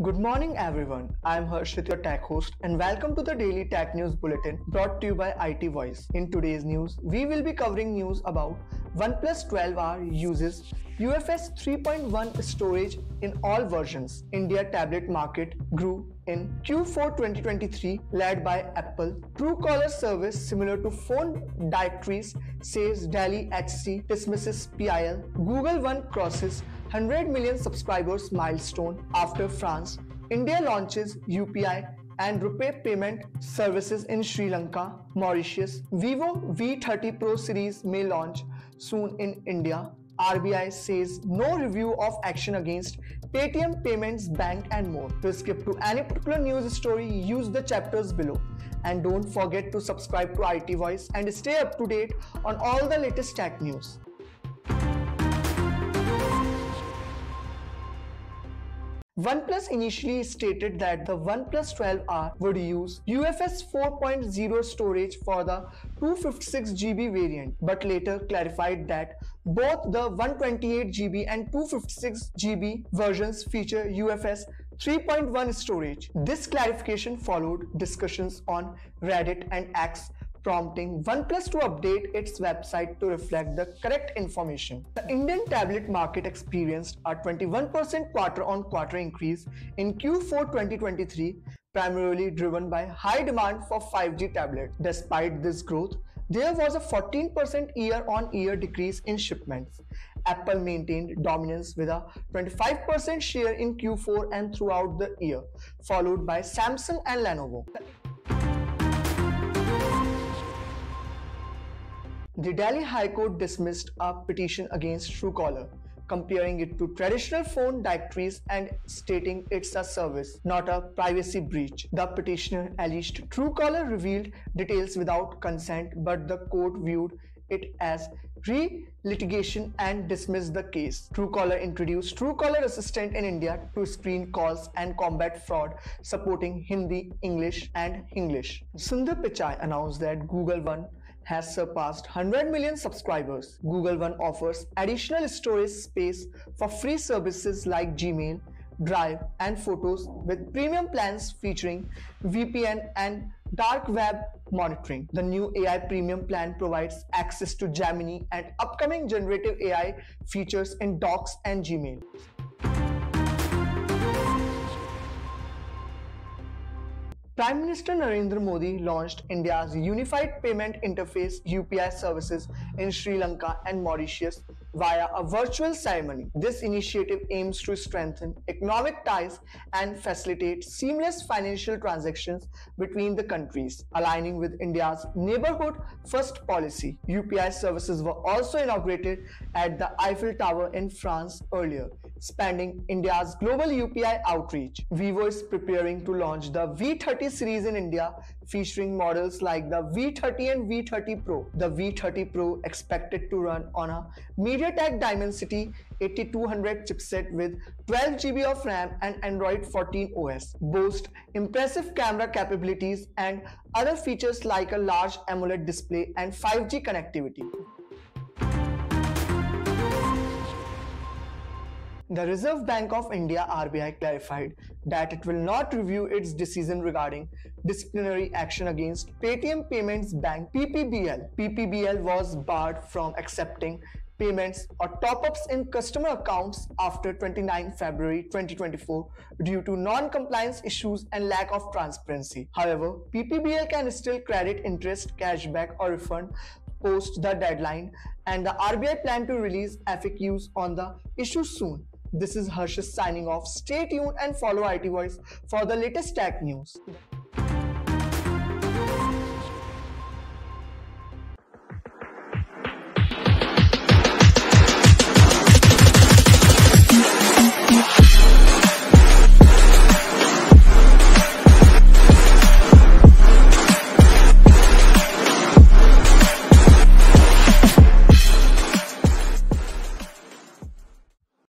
Good morning everyone, I am Harsh with your tech host and welcome to the daily tech news bulletin brought to you by IT Voice. In today's news, we will be covering news about OnePlus 12R uses UFS 3.1 storage in all versions. India tablet market grew in Q4 2023 led by Apple. Truecaller service similar to phone directories says Delhi HC dismisses PIL. Google One crosses 100 million subscribers milestone after France. India launches UPI and Rupay payment services in Sri Lanka, Mauritius. Vivo V30 Pro series may launch soon in India. RBI says no review of action against Paytm Payments Bank and more. To skip to any particular news story, use the chapters below. And don't forget to subscribe to IT Voice and stay up to date on all the latest tech news. OnePlus initially stated that the OnePlus 12R would use UFS 4.0 storage for the 256GB variant, but later clarified that both the 128GB and 256GB versions feature UFS 3.1 storage. This clarification followed discussions on Reddit and X, prompting OnePlus to update its website to reflect the correct information. The Indian tablet market experienced a 21% quarter-on-quarter increase in Q4 2023, primarily driven by high demand for 5G tablets. Despite this growth, there was a 14% year-on-year decrease in shipments. Apple maintained dominance with a 25% share in Q4 and throughout the year, followed by Samsung and Lenovo. The Delhi High Court dismissed a petition against Truecaller, comparing it to traditional phone directories and stating it's a service, not a privacy breach. The petitioner alleged Truecaller revealed details without consent, but the court viewed it as re-litigation and dismissed the case. Truecaller introduced Truecaller Assistant in India to screen calls and combat fraud, supporting Hindi, English and Hinglish. Sundar Pichai announced that Google One has surpassed 100 million subscribers. Google One offers additional storage space for free services like Gmail, Drive and Photos with premium plans featuring VPN and dark web monitoring. The new AI premium plan provides access to Gemini and upcoming generative AI features in Docs and Gmail. Prime Minister Narendra Modi launched India's Unified Payment Interface UPI services in Sri Lanka and Mauritius via a virtual ceremony. This initiative aims to strengthen economic ties and facilitate seamless financial transactions between the countries, aligning with India's neighborhood-first policy. UPI services were also inaugurated at the Eiffel Tower in France earlier, expanding India's global UPI outreach. Vivo is preparing to launch the V30 series in India, featuring models like the V30 and V30 Pro. The V30 Pro expected to run on a MediaTek Dimensity 8200 chipset with 12GB of RAM and Android 14 OS, boasts impressive camera capabilities and other features like a large AMOLED display and 5G connectivity. The Reserve Bank of India (RBI) clarified that it will not review its decision regarding disciplinary action against Paytm Payments Bank (PPBL). PPBL was barred from accepting payments or top-ups in customer accounts after 29 February 2024 due to non-compliance issues and lack of transparency. However, PPBL can still credit interest, cashback or refund post the deadline, and the RBI plan to release FAQs on the issue soon. This is Harsh signing off. Stay tuned and follow IT Voice for the latest tech news.